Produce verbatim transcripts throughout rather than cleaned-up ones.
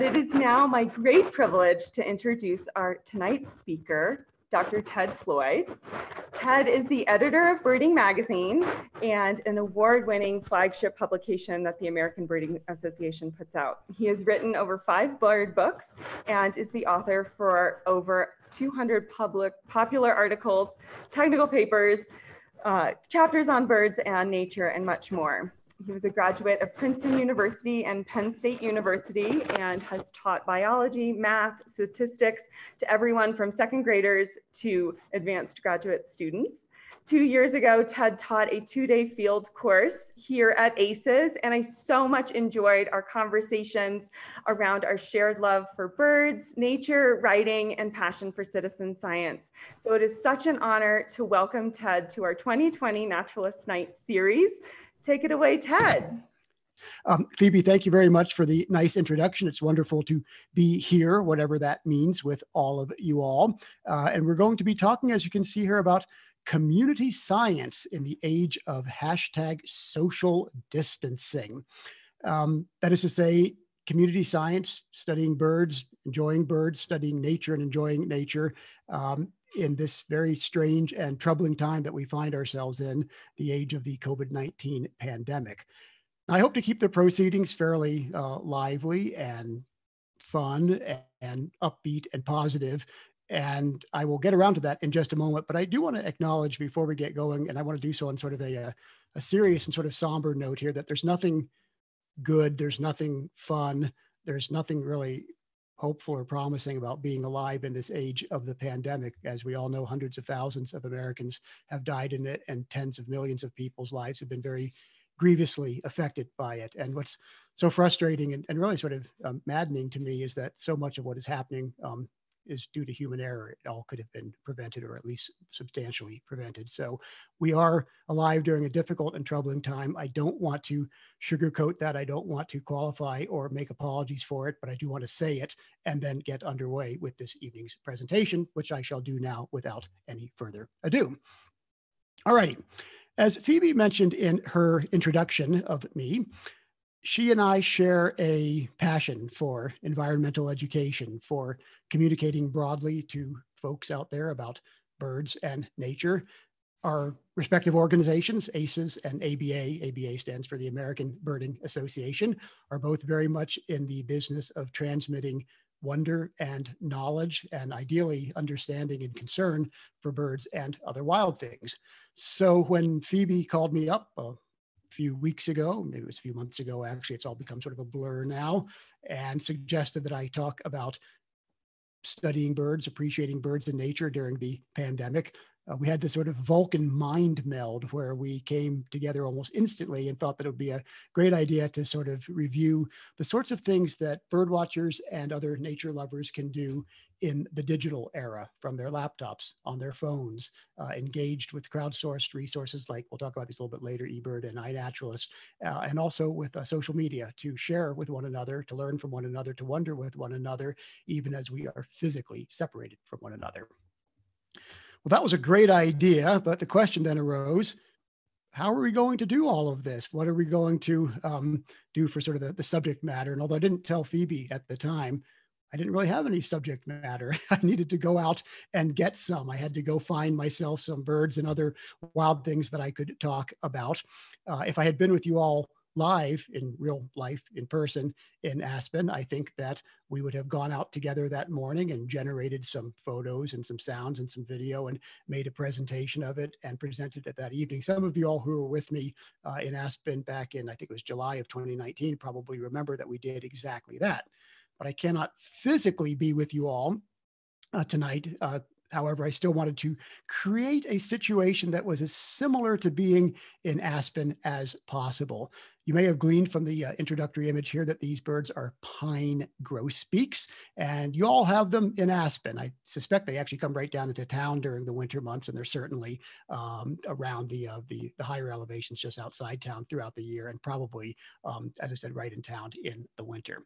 It is now my great privilege to introduce our tonight's speaker, Doctor Ted Floyd. Ted is the editor of Birding Magazine and an award-winning flagship publication that the American Birding Association puts out. He has written over five bird books and is the author for over two hundred public, popular articles, technical papers, uh, chapters on birds and nature, and much more. He was a graduate of Princeton University and Penn State University and has taught biology, math, statistics to everyone from second graders to advanced graduate students. Two years ago, Ted taught a two-day field course here at ACES, and I so much enjoyed our conversations around our shared love for birds, nature, writing, and passion for citizen science. So it is such an honor to welcome Ted to our twenty twenty Naturalist Night series. Take it away, Ted. Um, Phoebe, thank you very much for the nice introduction. It's wonderful to be here, whatever that means, with all of you all. Uh, and we're going to be talking, as you can see here, about community science in the age of hashtag social distancing. Um, that is to say, community science, studying birds, enjoying birds, studying nature and enjoying nature, um, in this very strange and troubling time that we find ourselves in, the age of the COVID nineteen pandemic. I hope to keep the proceedings fairly uh, lively and fun and, and upbeat and positive, and I will get around to that in just a moment, but I do want to acknowledge before we get going, and I want to do so on sort of a, a serious and sort of somber note here, that there's nothing good, there's nothing fun, there's nothing really hopeful or promising about being alive in this age of the pandemic. As we all know, hundreds of thousands of Americans have died in it, and tens of millions of people's lives have been very grievously affected by it. And what's so frustrating and, and really sort of um, maddening to me is that so much of what is happening um, is due to human error. It all could have been prevented, or at least substantially prevented. So we are alive during a difficult and troubling time. I don't want to sugarcoat that. I don't want to qualify or make apologies for it, but I do want to say it and then get underway with this evening's presentation, which I shall do now without any further ado. All righty. As Phoebe mentioned in her introduction of me, she and I share a passion for environmental education, for communicating broadly to folks out there about birds and nature. Our respective organizations, ACES and A B A, A B A stands for the American Birding Association, are both very much in the business of transmitting wonder and knowledge, and ideally understanding and concern for birds and other wild things. So when Phoebe called me up, uh, few weeks ago, maybe it was a few months ago, actually, it's all become sort of a blur now, and suggested that I talk about studying birds, appreciating birds and nature during the pandemic. Uh, we had this sort of Vulcan mind meld where we came together almost instantly and thought that it would be a great idea to sort of review the sorts of things that bird watchers and other nature lovers can do in the digital era, from their laptops, on their phones, uh, engaged with crowdsourced resources like, we'll talk about these a little bit later, eBird and iNaturalist, uh, and also with uh, social media, to share with one another, to learn from one another, to wonder with one another, even as we are physically separated from one another. Well, that was a great idea, but the question then arose, how are we going to do all of this? What are we going to um, do for sort of the, the subject matter? And although I didn't tell Phoebe at the time, I didn't really have any subject matter. I needed to go out and get some. I had to go find myself some birds and other wild things that I could talk about. Uh, if I had been with you all live in real life in person in Aspen, I think that we would have gone out together that morning and generated some photos and some sounds and some video and made a presentation of it and presented it that evening. Some of you all who were with me uh, in Aspen back in, I think it was July of twenty nineteen, probably remember that we did exactly that. But I cannot physically be with you all uh, tonight. Uh, However, I still wanted to create a situation that was as similar to being in Aspen as possible. You may have gleaned from the uh, introductory image here that these birds are pine grosbeaks, and you all have them in Aspen. I suspect they actually come right down into town during the winter months, and they're certainly um, around the, uh, the, the higher elevations just outside town throughout the year, and probably, um, as I said, right in town in the winter.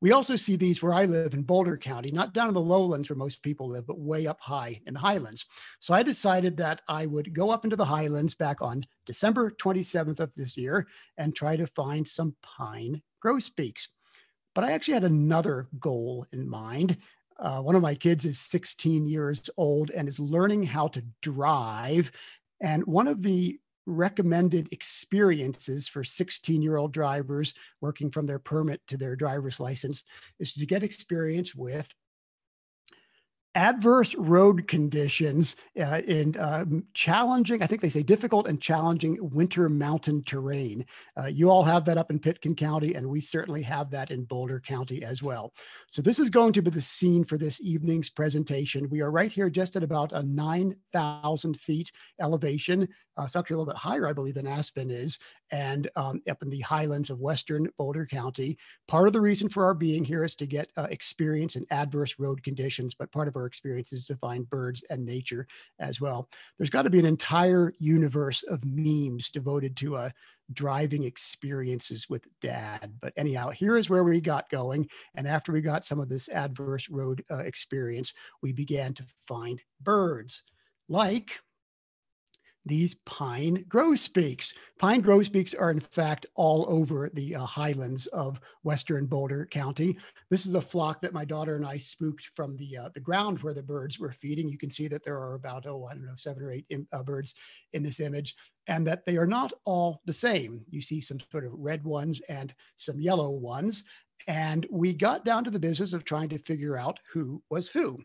We also see these where I live in Boulder County, not down in the lowlands where most people live, but way up high in the highlands. So I decided that I would go up into the highlands back on December twenty-seventh of this year and try to find some pine grosbeaks. But I actually had another goal in mind. Uh, one of my kids is sixteen years old and is learning how to drive. And one of the recommended experiences for sixteen-year-old drivers working from their permit to their driver's license is to get experience with adverse road conditions uh, in uh, challenging, I think they say difficult and challenging winter mountain terrain. Uh, you all have that up in Pitkin County, and we certainly have that in Boulder County as well. So this is going to be the scene for this evening's presentation. We are right here just at about a nine thousand feet elevation. Uh, it's actually a little bit higher, I believe, than Aspen is, and um, up in the highlands of western Boulder County. Part of the reason for our being here is to get uh, experience in adverse road conditions, but part of our experience is to find birds and nature as well. There's got to be an entire universe of memes devoted to uh, driving experiences with dad. But anyhow, here is where we got going. And after we got some of this adverse road uh, experience, we began to find birds like these pine grosbeaks. Pine grosbeaks are in fact all over the uh, highlands of western Boulder County. This is a flock that my daughter and I spooked from the, uh, the ground where the birds were feeding. You can see that there are about, oh, I don't know, seven or eight in, uh, birds in this image, and that they are not all the same. You see some sort of red ones and some yellow ones. And we got down to the business of trying to figure out who was who.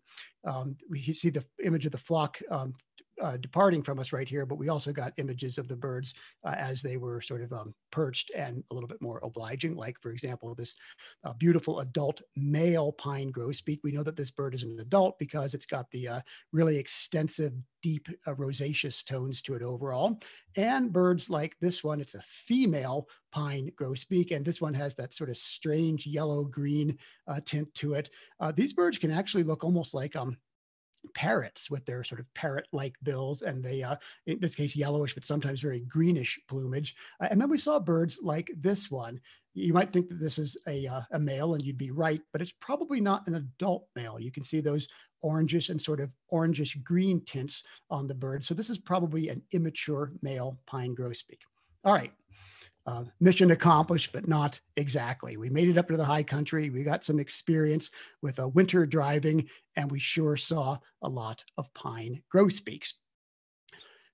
Um, you see the image of the flock um, Uh, departing from us right here, but we also got images of the birds uh, as they were sort of um, perched and a little bit more obliging. Like, for example, this uh, beautiful adult male pine grosbeak. We know that this bird is an adult because it's got the uh, really extensive, deep uh, rosaceous tones to it overall. And birds like this one, it's a female pine grosbeak, and this one has that sort of strange yellow-green uh, tint to it. Uh, these birds can actually look almost like um. parrots with their sort of parrot-like bills, and they, uh, in this case, yellowish, but sometimes very greenish plumage. Uh, and then we saw birds like this one. You might think that this is a, uh, a male, and you'd be right, but it's probably not an adult male. You can see those orangish and sort of orangish green tints on the bird. So this is probably an immature male pine grosbeak. All right. Uh, mission accomplished, but not exactly. We made it up to the high country. We got some experience with uh, winter driving, and we sure saw a lot of pine grosbeaks.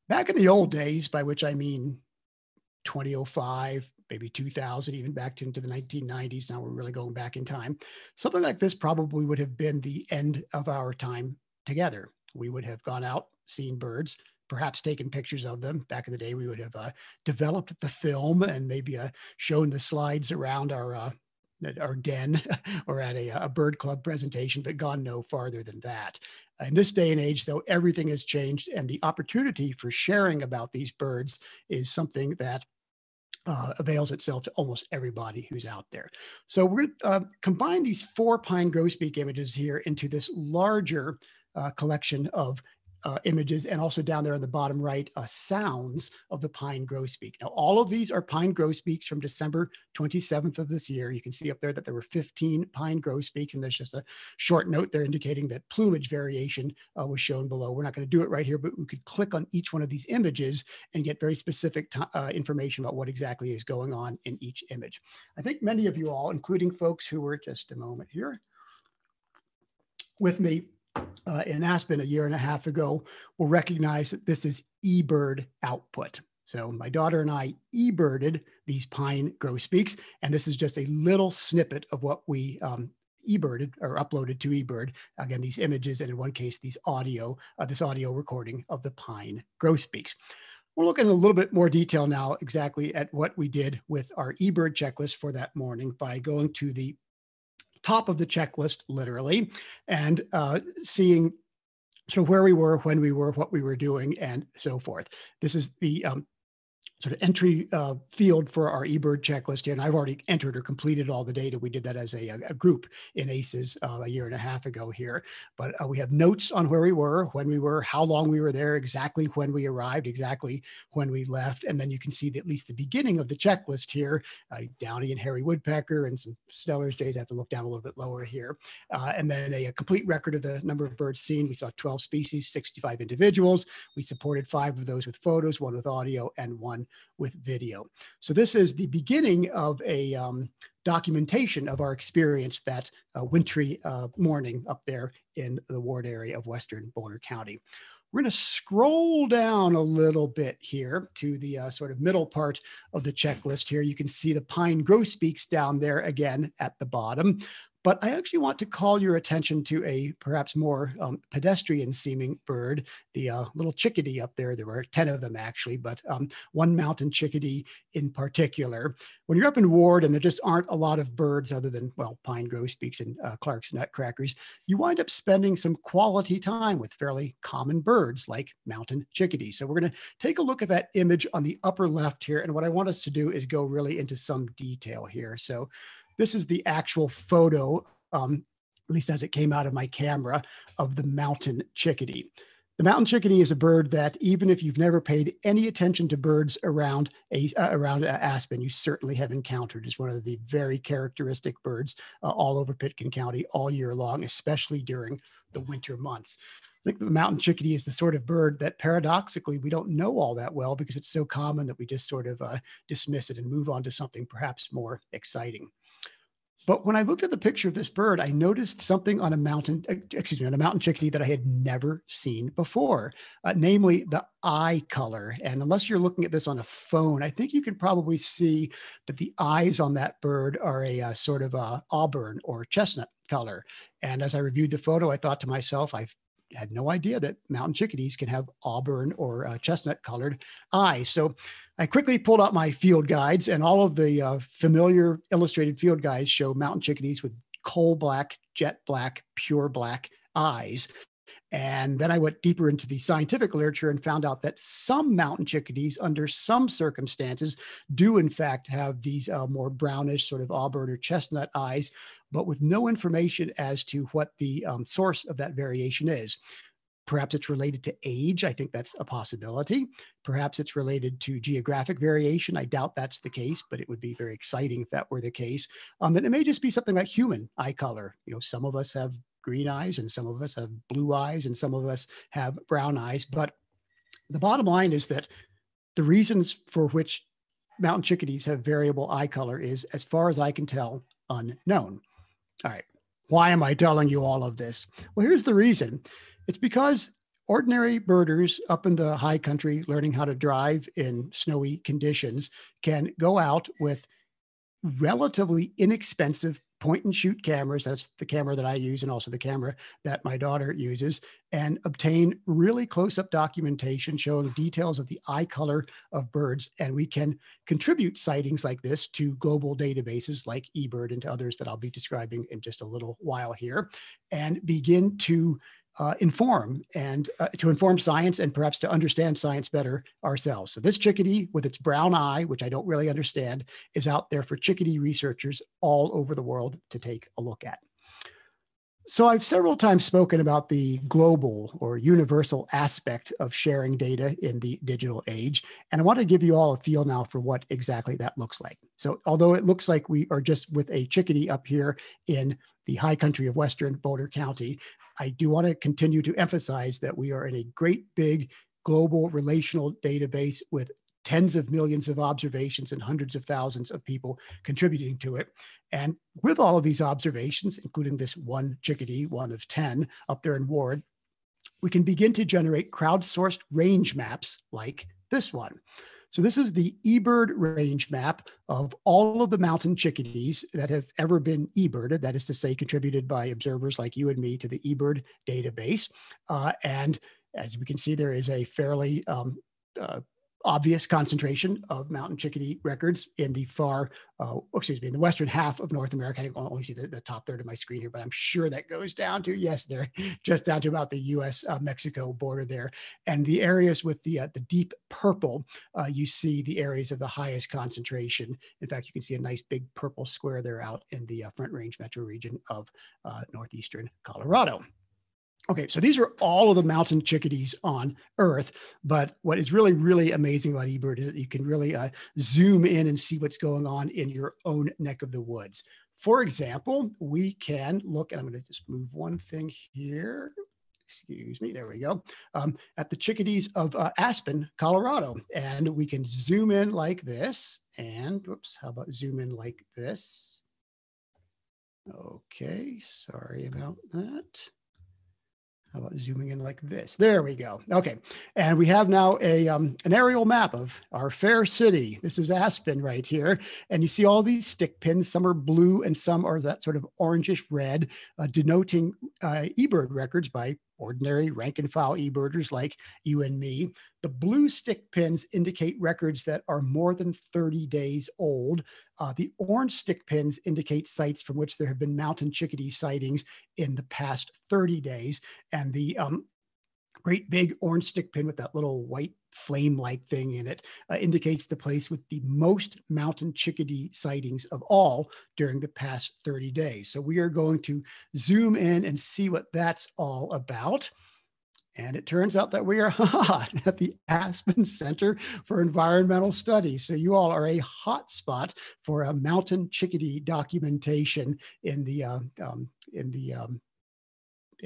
Back in the old days, by which I mean twenty oh five, maybe two thousand, even back into the nineteen nineties, now we're really going back in time, something like this probably would have been the end of our time together. We would have gone out, seen birds, perhaps taken pictures of them. Back in the day, we would have uh, developed the film and maybe uh, shown the slides around our, uh, our den or at a, a bird club presentation, but gone no farther than that. In this day and age, though, everything has changed, and the opportunity for sharing about these birds is something that Uh, avails itself to almost everybody who's out there. So we're going to uh, combine these four pine grosbeak images here into this larger uh, collection of uh, images, and also down there on the bottom right, uh, sounds of the pine grosbeak. Now, all of these are pine grosbeaks from December twenty-seventh of this year. You can see up there that there were fifteen pine grosbeaks, and there's just a short note there indicating that plumage variation uh, was shown below. We're not going to do it right here, but we could click on each one of these images and get very specific uh, information about what exactly is going on in each image. I think many of you all, including folks who were just a moment here with me, Uh, in Aspen a year and a half ago, will recognize that this is eBird output. So my daughter and I eBirded these pine grosbeaks, and this is just a little snippet of what we um, eBirded or uploaded to eBird. Again, these images, and in one case, these audio, uh, this audio recording of the pine grosbeaks. We'll look in a little bit more detail now exactly at what we did with our eBird checklist for that morning by going to the top of the checklist, literally, and uh, seeing so where we were, when we were, what we were doing, and so forth. This is the um, sort of entry uh, field for our eBird checklist here, and I've already entered or completed all the data. We did that as a, a group in ACES uh, a year and a half ago here, but uh, we have notes on where we were, when we were, how long we were there, exactly when we arrived, exactly when we left, and then you can see the, at least the beginning of the checklist here, uh, downy and hairy woodpecker and some Sneller's jays. I have to look down a little bit lower here, uh, and then a, a complete record of the number of birds seen. We saw twelve species, sixty-five individuals. We supported five of those with photos, one with audio, and one with video. So this is the beginning of a um, documentation of our experience that uh, wintry uh, morning up there in the Ward area of western Boulder County. We're going to scroll down a little bit here to the uh, sort of middle part of the checklist here. You can see the pine grosbeaks down there again at the bottom. But I actually want to call your attention to a perhaps more um, pedestrian-seeming bird, the uh, little chickadee up there. There were ten of them, actually, but um, one mountain chickadee in particular. When you're up in Ward and there just aren't a lot of birds other than, well, pine grosbeaks and uh, Clark's nutcrackers, you wind up spending some quality time with fairly common birds like mountain chickadee. So we're going to take a look at that image on the upper left here. And what I want us to do is go really into some detail here. So this is the actual photo, um, at least as it came out of my camera, of the mountain chickadee. The mountain chickadee is a bird that, even if you've never paid any attention to birds around a, uh, around Aspen, you certainly have encountered. It's one of the very characteristic birds uh, all over Pitkin County all year long, especially during the winter months. I think the mountain chickadee is the sort of bird that paradoxically we don't know all that well because it's so common that we just sort of uh, dismiss it and move on to something perhaps more exciting. But when I looked at the picture of this bird, I noticed something on a mountain, excuse me, on a mountain chickadee that I had never seen before, uh, namely the eye color. And unless you're looking at this on a phone, I think you can probably see that the eyes on that bird are a uh, sort of a auburn or chestnut color. And as I reviewed the photo, I thought to myself, I've had no idea that mountain chickadees can have auburn or uh, chestnut colored eyes. So I quickly pulled out my field guides, and all of the uh, familiar illustrated field guides show mountain chickadees with coal black, jet black, pure black eyes. And then I went deeper into the scientific literature and found out that some mountain chickadees under some circumstances do in fact have these uh, more brownish sort of auburn or chestnut eyes, but with no information as to what the um, source of that variation is. Perhaps it's related to age. I think that's a possibility. Perhaps it's related to geographic variation. I doubt that's the case, but it would be very exciting if that were the case. Um, and it may just be something like human eye color. You know, some of us have green eyes, and some of us have blue eyes, and some of us have brown eyes. But the bottom line is that the reasons for which mountain chickadees have variable eye color is, as far as I can tell, unknown. All right, why am I telling you all of this? Well, here's the reason. It's because ordinary birders up in the high country learning how to drive in snowy conditions can go out with relatively inexpensive point and shoot cameras. That's the camera that I use and also the camera that my daughter uses, and obtain really close up documentation showing details of the eye color of birds. And we can contribute sightings like this to global databases like eBird and to others that I'll be describing in just a little while here, and begin to Uh, inform and uh, to inform science and perhaps to understand science better ourselves. So this chickadee with its brown eye, which I don't really understand, is out there for chickadee researchers all over the world to take a look at. So I've several times spoken about the global or universal aspect of sharing data in the digital age, and I want to give you all a feel now for what exactly that looks like. So although it looks like we are just with a chickadee up here in the high country of western Boulder County, I do want to continue to emphasize that we are in a great big global relational database with tens of millions of observations and hundreds of thousands of people contributing to it. And with all of these observations, including this one chickadee, one of ten up there in Ward, we can begin to generate crowdsourced range maps like this one. So this is the eBird range map of all of the mountain chickadees that have ever been eBirded, that is to say contributed by observers like you and me to the eBird database. Uh, and as we can see, there is a fairly um, uh, obvious concentration of mountain chickadee records in the far, uh, excuse me, in the western half of North America. I can only see the, the top third of my screen here, but I'm sure that goes down to, yes, they're just down to about the U S Mexico uh, border there. And the areas with the, uh, the deep purple, uh, you see the areas of the highest concentration. In fact, you can see a nice big purple square there out in the uh, Front Range metro region of uh, northeastern Colorado. Okay, so these are all of the mountain chickadees on Earth, but what is really, really amazing about eBird is that you can really uh, zoom in and see what's going on in your own neck of the woods. For example, we can look, and I'm going to just move one thing here. Excuse me, there we go, um, at the chickadees of uh, Aspen, Colorado. And we can zoom in like this, and whoops, how about zoom in like this? Okay, sorry about that. How about zooming in like this? There we go. Okay, and we have now a um, an aerial map of our fair city. This is Aspen right here, and you see all these stick pins. Some are blue, and some are that sort of orangish red, uh, denoting uh, eBird records by ordinary rank and file eBirders like you and me. The blue stick pins indicate records that are more than thirty days old. Uh, the orange stick pins indicate sites from which there have been mountain chickadee sightings in the past thirty days. And the um, great big orange stick pin with that little white flame-like thing in it uh, indicates the place with the most mountain chickadee sightings of all during the past thirty days. So we are going to zoom in and see what that's all about. And it turns out that we are at the Aspen Center for Environmental Studies. So you all are a hot spot for a mountain chickadee documentation in the uh, um, in the um,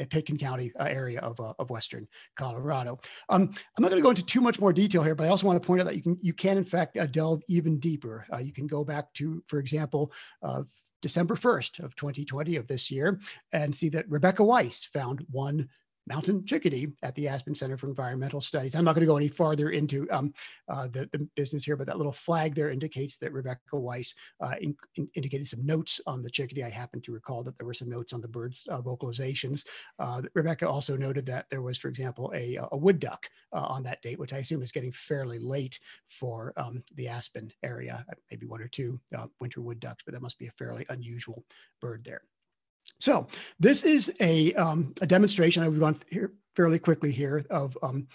Pitkin County uh, area of, uh, of Western Colorado. Um, I'm not going to go into too much more detail here, but I also want to point out that you can, you can in fact, uh, delve even deeper. Uh, you can go back to, for example, uh, December first of twenty twenty of this year and see that Rebecca Weiss found one mountain chickadee at the Aspen Center for Environmental Studies. I'm not going to go any farther into um, uh, the, the business here, but that little flag there indicates that Rebecca Weiss uh, in, in indicated some notes on the chickadee. I happen to recall that there were some notes on the bird's uh, vocalizations. Uh, Rebecca also noted that there was, for example, a, a wood duck uh, on that date, which I assume is getting fairly late for um, the Aspen area, maybe one or two uh, winter wood ducks, but that must be a fairly unusual bird there. So this is a, um, a demonstration, I've gone here fairly quickly here, of um,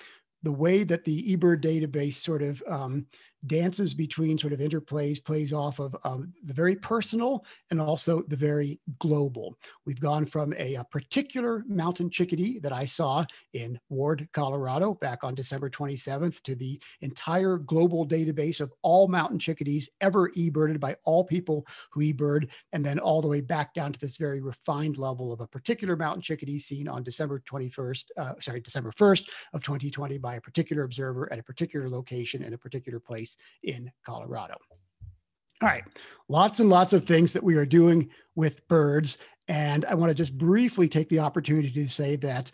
the way that the eBird database sort of um, dances between sort of interplays, plays off of um, the very personal and also the very global. We've gone from a, a particular mountain chickadee that I saw in Ward, Colorado back on December twenty-seventh to the entire global database of all mountain chickadees ever eBirded by all people who eBird, and then all the way back down to this very refined level of a particular mountain chickadee seen on December twenty-first, uh, sorry, December first of twenty twenty by a particular observer at a particular location in a particular place in Colorado. All right, lots and lots of things that we are doing with birds. And I want to just briefly take the opportunity to say that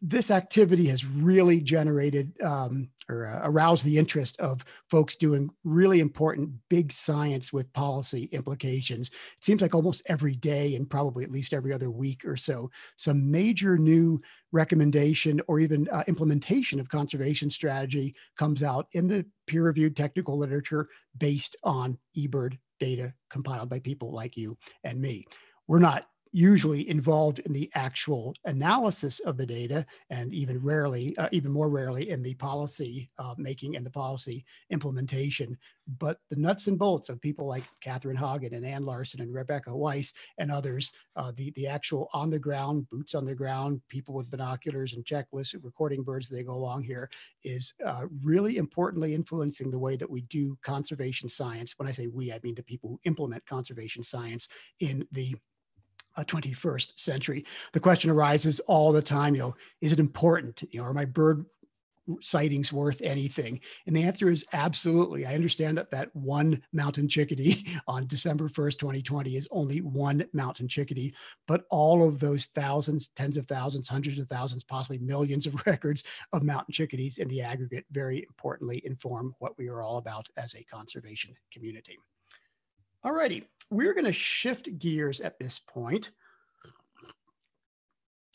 this activity has really generated um, or uh, aroused the interest of folks doing really important big science with policy implications. It seems like almost every day and probably at least every other week or so, some major new recommendation or even uh, implementation of conservation strategy comes out in the peer-reviewed technical literature based on eBird data compiled by people like you and me. We're not usually involved in the actual analysis of the data, and even rarely, uh, even more rarely, in the policy uh, making and the policy implementation. But the nuts and bolts of people like Catherine Hogan and Ann Larson and Rebecca Weiss and others, uh, the, the actual on the ground, boots on the ground, people with binoculars and checklists recording birds as they go along here is uh, really importantly influencing the way that we do conservation science. When I say we, I mean the people who implement conservation science in the twenty-first century. The question arises all the time, you know, is it important? You know, are my bird sightings worth anything? And the answer is absolutely. I understand that that one mountain chickadee on December first, twenty twenty is only one mountain chickadee, but all of those thousands, tens of thousands, hundreds of thousands, possibly millions of records of mountain chickadees in the aggregate very importantly inform what we are all about as a conservation community. All righty, we're going to shift gears at this point.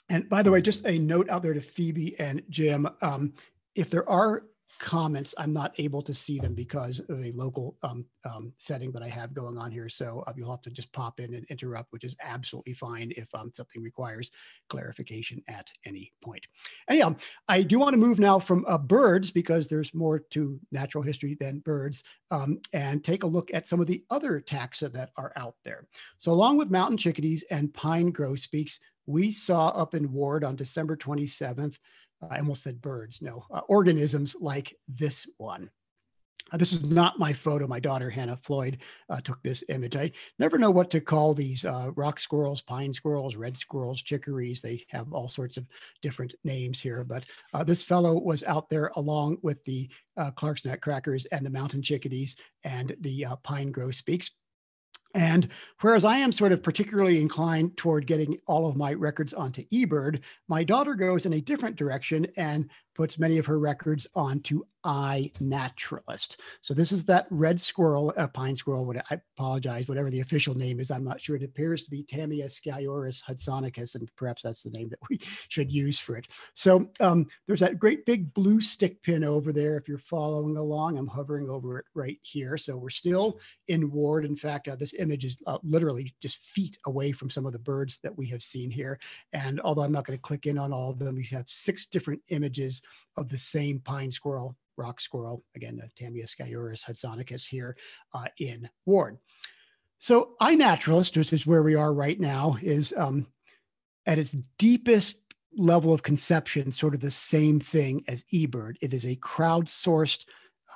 And by the way, just a note out there to Phoebe and Jim, um, if there are comments, I'm not able to see them because of a local um, um, setting that I have going on here. So uh, you'll have to just pop in and interrupt, which is absolutely fine if um, something requires clarification at any point. Anyhow, I do want to move now from uh, birds, because there's more to natural history than birds, um, and take a look at some of the other taxa that are out there. So along with mountain chickadees and pine grosbeaks, we saw up in Ward on December twenty-seventh, I almost said birds, no, uh, organisms like this one. Uh, this is not my photo. My daughter, Hannah Floyd, uh, took this image. I never know what to call these uh, rock squirrels, pine squirrels, red squirrels, chickories. They have all sorts of different names here, but uh, this fellow was out there along with the uh, Clark's nutcrackers and the mountain chickadees and the uh, pine grosbeaks. And whereas I am sort of particularly inclined toward getting all of my records onto eBird, my daughter goes in a different direction and puts many of her records onto iNaturalist. So this is that red squirrel, uh, pine squirrel, what, I apologize, whatever the official name is, I'm not sure. It appears to be Tamiasciurus hudsonicus, and perhaps that's the name that we should use for it. So um, there's that great big blue stick pin over there. If you're following along, I'm hovering over it right here. So we're still in Ward. In fact, uh, this image is uh, literally just feet away from some of the birds that we have seen here. And although I'm not going to click in on all of them, we have six different images of the same pine squirrel, rock squirrel, again, Tamiasciurus hudsonicus here uh, in Ward. So iNaturalist, which is where we are right now, is um, at its deepest level of conception, sort of the same thing as eBird. It is a crowdsourced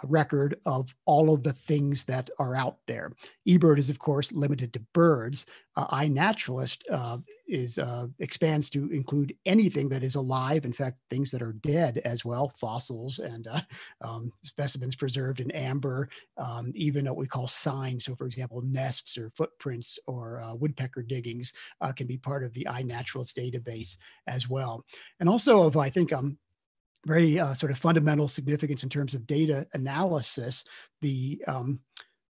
record of all of the things that are out there. eBird is, of course, limited to birds. Uh, iNaturalist uh, is uh, expands to include anything that is alive. In fact, things that are dead as well, fossils and uh, um, specimens preserved in amber, um, even what we call signs. So, for example, nests or footprints or uh, woodpecker diggings uh, can be part of the iNaturalist database as well. And also, of I think um. very uh, sort of fundamental significance in terms of data analysis, the um,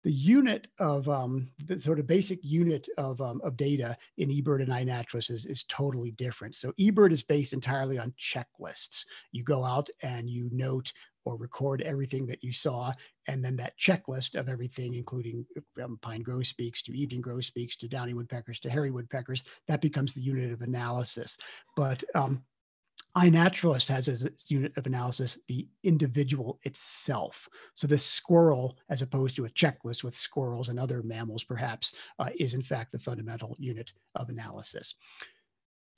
the unit of um, the sort of basic unit of um, of data in eBird and iNaturalist is, is totally different. So eBird is based entirely on checklists. You go out and you note or record everything that you saw, and then that checklist of everything, including um, pine grosbeaks to evening grosbeaks to downy woodpeckers to hairy woodpeckers, that becomes the unit of analysis. But um, iNaturalist has as its unit of analysis the individual itself. So this squirrel, as opposed to a checklist with squirrels and other mammals perhaps, uh, is in fact the fundamental unit of analysis.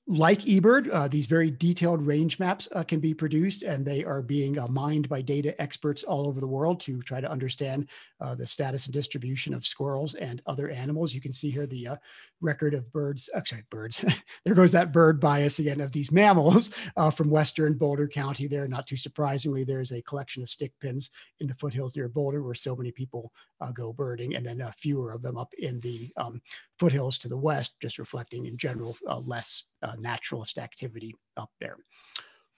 Like eBird, uh, these very detailed range maps uh, can be produced, and they are being uh, mined by data experts all over the world to try to understand uh, the status and distribution of squirrels and other animals. You can see here the uh, record of birds, uh, sorry, birds. There goes that bird bias again of these mammals uh, from western Boulder County there. Not too surprisingly, there's a collection of stick pins in the foothills near Boulder where so many people uh, go birding, and then uh, fewer of them up in the um, foothills to the west, just reflecting in general uh, less Uh, naturalist activity up there.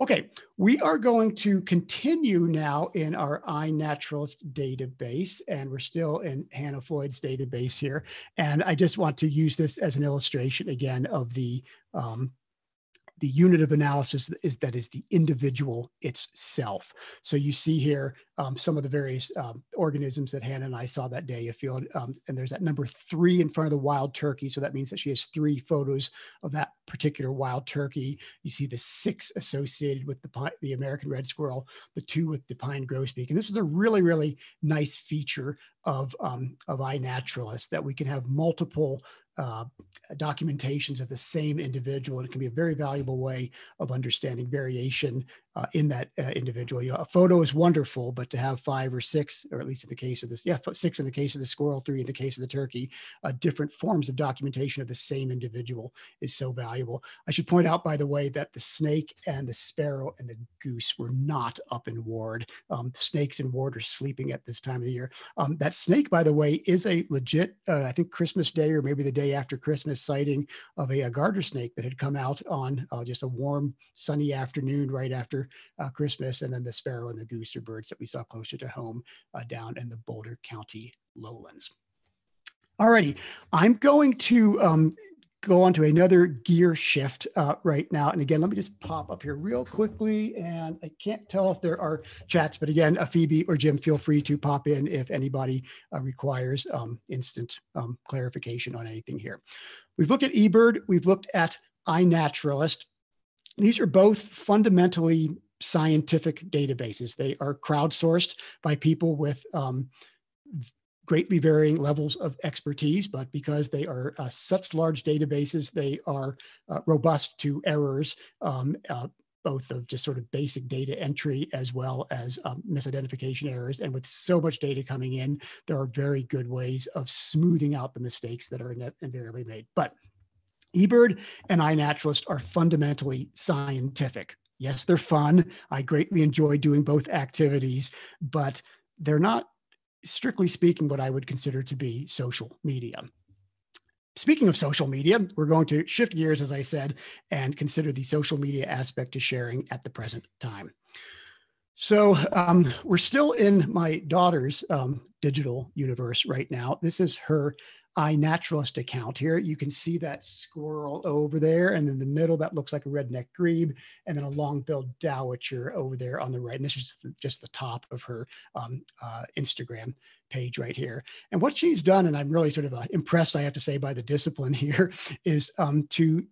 Okay, we are going to continue now in our iNaturalist database, and we're still in Hannah Floyd's database here. And I just want to use this as an illustration again of the um, the unit of analysis that is, that is the individual itself. So you see here um, some of the various um, organisms that Hannah and I saw that day afield. Um, and there's that number three in front of the wild turkey. So that means that she has three photos of that particular wild turkey. You see the six associated with the, the American red squirrel, the two with the pine grosbeak. And this is a really, really nice feature of, um, of iNaturalist, that we can have multiple Uh, documentations of the same individual. And it can be a very valuable way of understanding variation uh, in that uh, individual. You know, a photo is wonderful, but to have five or six, or at least in the case of this, yeah, six in the case of the squirrel, three in the case of the turkey, uh, different forms of documentation of the same individual is so valuable. I should point out, by the way, that the snake and the sparrow and the goose were not up in Ward. Um, the snakes in Ward are sleeping at this time of the year. Um, that snake, by the way, is a legit, uh, I think Christmas Day or maybe the day after Christmas sighting of a, a garter snake that had come out on uh, just a warm sunny afternoon right after uh, Christmas. And then the sparrow and the goose are birds that we saw closer to home uh, down in the Boulder County lowlands. Alrighty, I'm going to um, go on to another gear shift uh, right now. And again, let me just pop up here real quickly. And I can't tell if there are chats, but again, uh, Phoebe or Jim, feel free to pop in if anybody uh, requires um, instant um, clarification on anything here. We've looked at eBird, we've looked at iNaturalist. These are both fundamentally scientific databases. They are crowdsourced by people with um, greatly varying levels of expertise, but because they are uh, such large databases, they are uh, robust to errors, um, uh, both of just sort of basic data entry as well as um, misidentification errors. And with so much data coming in, there are very good ways of smoothing out the mistakes that are invariably made. But eBird and iNaturalist are fundamentally scientific. Yes, they're fun. I greatly enjoy doing both activities, but they're not, strictly speaking, what I would consider to be social media. Speaking of social media, we're going to shift gears, as I said, and consider the social media aspect to sharing at the present time. So um, we're still in my daughter's um, digital universe right now. This is her iNaturalist account here. You can see that squirrel over there, and in the middle, that looks like a redneck grebe, and then a long-billed dowitcher over there on the right. And this is just the top of her um, uh, Instagram page right here. And what she's done, and I'm really sort of uh, impressed, I have to say, by the discipline here, is um, to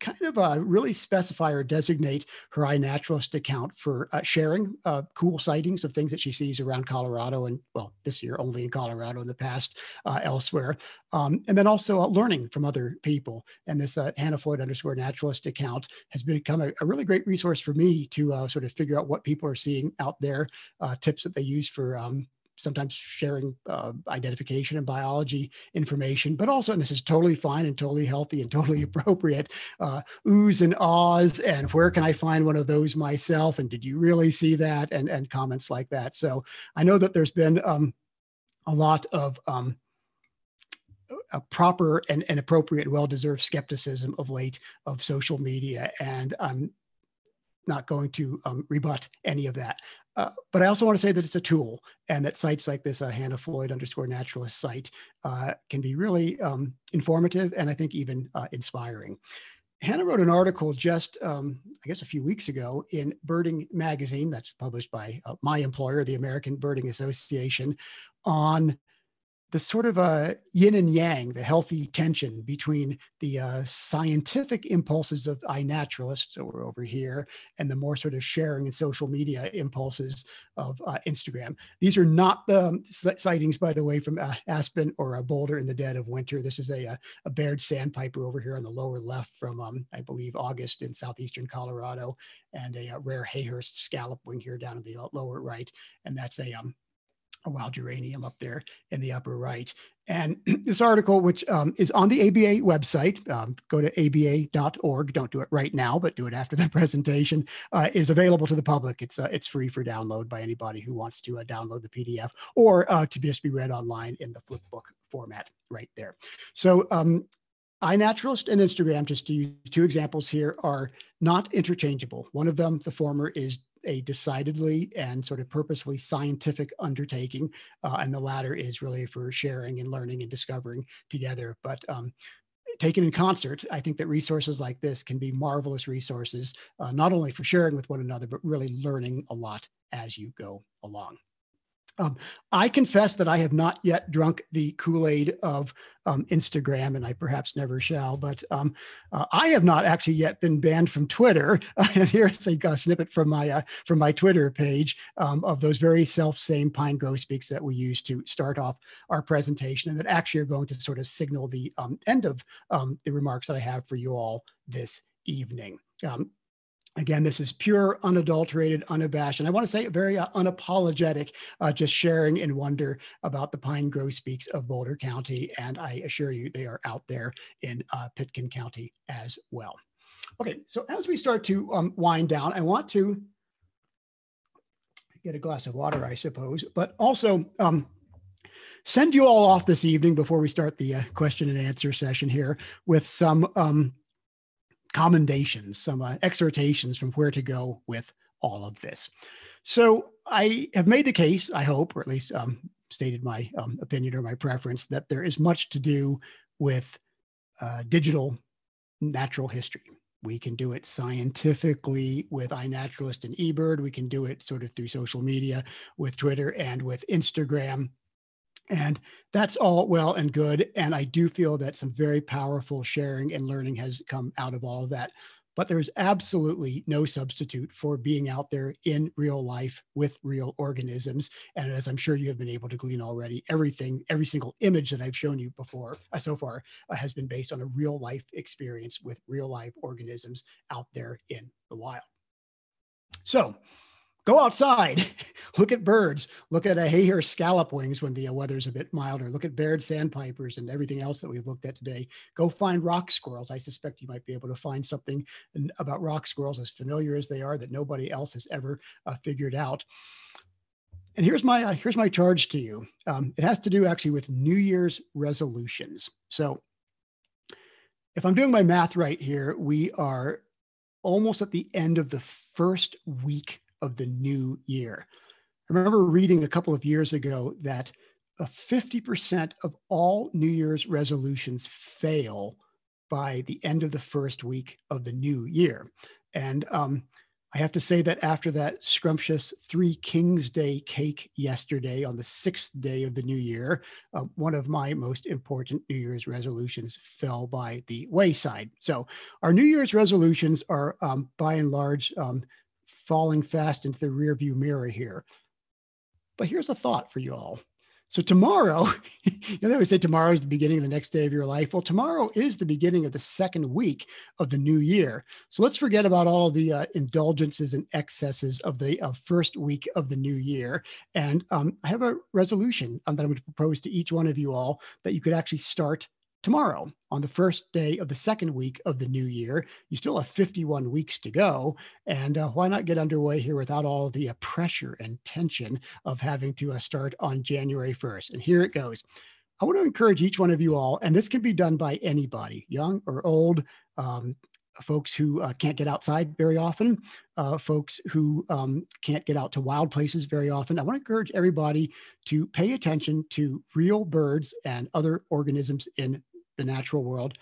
kind of uh, really specify or designate her iNaturalist account for uh, sharing uh, cool sightings of things that she sees around Colorado, and well, this year only in Colorado, in the past uh, elsewhere. Um, and then also uh, learning from other people. And this uh, Hannah Floyd underscore naturalist account has become a, a really great resource for me to uh, sort of figure out what people are seeing out there, uh, tips that they use for um, sometimes sharing uh, identification and biology information, but also, and this is totally fine and totally healthy and totally appropriate, uh, oohs and ahs, and where can I find one of those myself? And did you really see that? And, and comments like that. So I know that there's been um, a lot of um, a proper and, and appropriate, well-deserved skepticism of late of social media. And I'm not going to um, rebut any of that. Uh, but I also want to say that it's a tool, and that sites like this, uh, Hannah Floyd underscore naturalist site, uh, can be really um, informative, and I think even uh, inspiring. Hannah wrote an article just, um, I guess, a few weeks ago in Birding Magazine, that's published by uh, my employer, the American Birding Association, on the sort of uh, yin and yang, the healthy tension between the uh, scientific impulses of iNaturalist, so we're over here, and the more sort of sharing and social media impulses of uh, Instagram. These are not the sightings, by the way, from uh, Aspen or a Boulder in the dead of winter. This is a, a Baird sandpiper over here on the lower left from, um, I believe, August in southeastern Colorado, and a, a rare Hayhurst scallopwing here down in the lower right, and that's a um, a wild geranium up there in the upper right. And this article, which um, is on the A B A website, um, go to A B A dot org, don't do it right now, but do it after the presentation, uh, is available to the public. It's uh, it's free for download by anybody who wants to uh, download the P D F, or uh, to just be read online in the flipbook format right there. So um, iNaturalist and Instagram, just to use two examples here, are not interchangeable. One of them, the former, is a decidedly and sort of purposefully scientific undertaking, uh, and the latter is really for sharing and learning and discovering together. But um, taken in concert, I think that resources like this can be marvelous resources, uh, not only for sharing with one another, but really learning a lot as you go along. Um, I confess that I have not yet drunk the Kool-Aid of um, Instagram, and I perhaps never shall, but um, uh, I have not actually yet been banned from Twitter. Uh, and here's a uh, snippet from my, uh, from my Twitter page um, of those very self-same pine grosbeaks that we use to start off our presentation, and that actually are going to sort of signal the um, end of um, the remarks that I have for you all this evening. Um, Again, this is pure, unadulterated, unabashed, and I want to say very uh, unapologetic, uh, just sharing in wonder about the pine grosbeaks of Boulder County, and I assure you they are out there in uh, Pitkin County as well. Okay, so as we start to um, wind down, I want to get a glass of water, I suppose, but also um, send you all off this evening before we start the uh, question and answer session here with some um, commendations, some uh, exhortations from where to go with all of this. So I have made the case, I hope, or at least um, stated my um, opinion or my preference, that there is much to do with uh, digital natural history. We can do it scientifically with iNaturalist and eBird. We can do it sort of through social media with Twitter and with Instagram. And that's all well and good. And I do feel that some very powerful sharing and learning has come out of all of that. But there is absolutely no substitute for being out there in real life with real organisms. And as I'm sure you have been able to glean already, everything, every single image that I've shown you before, uh, so far, uh, has been based on a real life experience with real life organisms out there in the wild. So, go outside, look at birds, look at a hayhurst scallop wings when the weather's a bit milder, look at Baird sandpipers and everything else that we've looked at today. Go find rock squirrels. I suspect you might be able to find something about rock squirrels, as familiar as they are, that nobody else has ever uh, figured out. And here's my, uh, here's my charge to you. Um, it has to do actually with New Year's resolutions. So if I'm doing my math right here, we are almost at the end of the first week of the new year. I remember reading a couple of years ago that fifty percent of all New Year's resolutions fail by the end of the first week of the new year. And um, I have to say that after that scrumptious Three Kings Day cake yesterday on the sixth day of the new year, uh, one of my most important New Year's resolutions fell by the wayside. So our New Year's resolutions are um, by and large um, falling fast into the rearview mirror here. But here's a thought for you all. So tomorrow, you know, they always say tomorrow is the beginning of the next day of your life. Well, tomorrow is the beginning of the second week of the new year. So let's forget about all the uh, indulgences and excesses of the uh, first week of the new year. And um, I have a resolution um, that I'm going to propose to each one of you all that you could actually start tomorrow on the first day of the second week of the new year. You still have fifty-one weeks to go. And uh, why not get underway here without all the uh, pressure and tension of having to uh, start on January first. And here it goes. I want to encourage each one of you all, and this can be done by anybody, young or old, um, folks who uh, can't get outside very often, uh, folks who um, can't get out to wild places very often. I want to encourage everybody to pay attention to real birds and other organisms in the natural world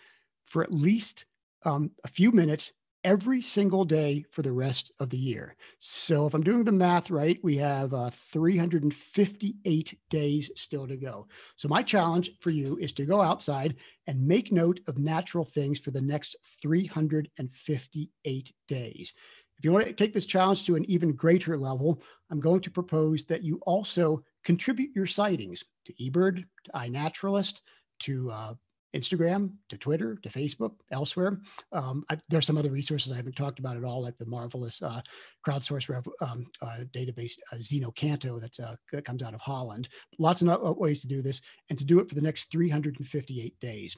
for at least um, a few minutes every single day for the rest of the year. So if I'm doing the math right, we have uh, three hundred fifty-eight days still to go. So my challenge for you is to go outside and make note of natural things for the next three hundred fifty-eight days. If you want to take this challenge to an even greater level, I'm going to propose that you also contribute your sightings to eBird, to iNaturalist, to uh, Instagram, to Twitter, to Facebook, elsewhere. Um, I, there's some other resources I haven't talked about at all, like the marvelous uh, crowdsource rev, um, uh, database uh, Xeno Canto that, uh, that comes out of Holland. Lots of ways to do this and to do it for the next three hundred fifty-eight days.